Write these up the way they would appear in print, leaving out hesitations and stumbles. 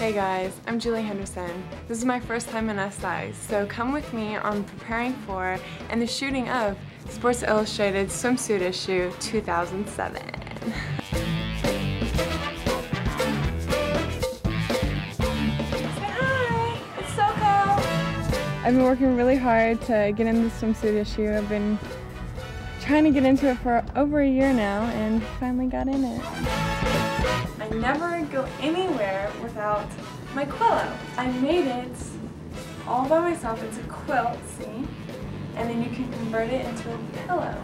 Hey guys, I'm Julie Henderson. This is my first time in SI, so come with me on preparing for and the shooting of Sports Illustrated Swimsuit Issue 2007. Hi, it's SoCo. I've been working really hard to get in the swimsuit issue. I've been trying to get into it for over a year now and finally got in it. I never go anywhere without my quillo. I made it all by myself. It's a quilt, see? And then you can convert it into a pillow.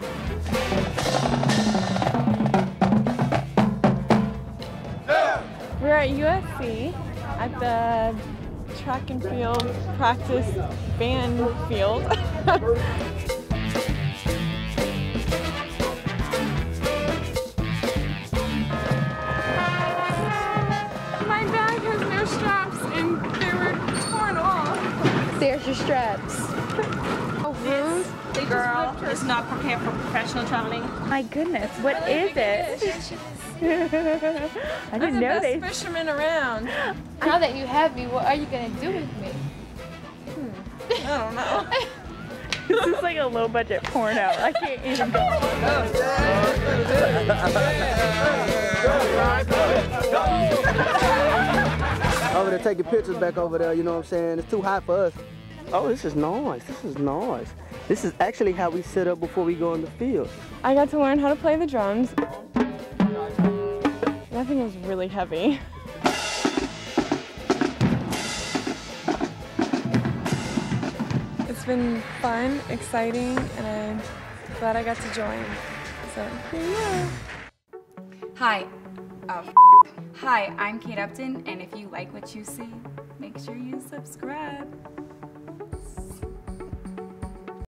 We're at USC at the track and field practice band field. There's your straps. Oh, rude. This girl is not prepared for professional traveling. My goodness, what is it? I didn't know this. I'm the best fisherman around. Now that you have me, what are you going to do with me? I don't know. This is like a low budget porn out. I can't even go. Over there taking pictures back over there, you know what I'm saying? It's too hot for us. Oh, this is nice. This is nice. This is actually how we set up before we go on the field. I got to learn how to play the drums. That thing was really heavy. It's been fun, exciting, and I'm glad I got to join. So, here you go. Hi. Hi, I'm Kate Upton, and if you like what you see, make sure you subscribe.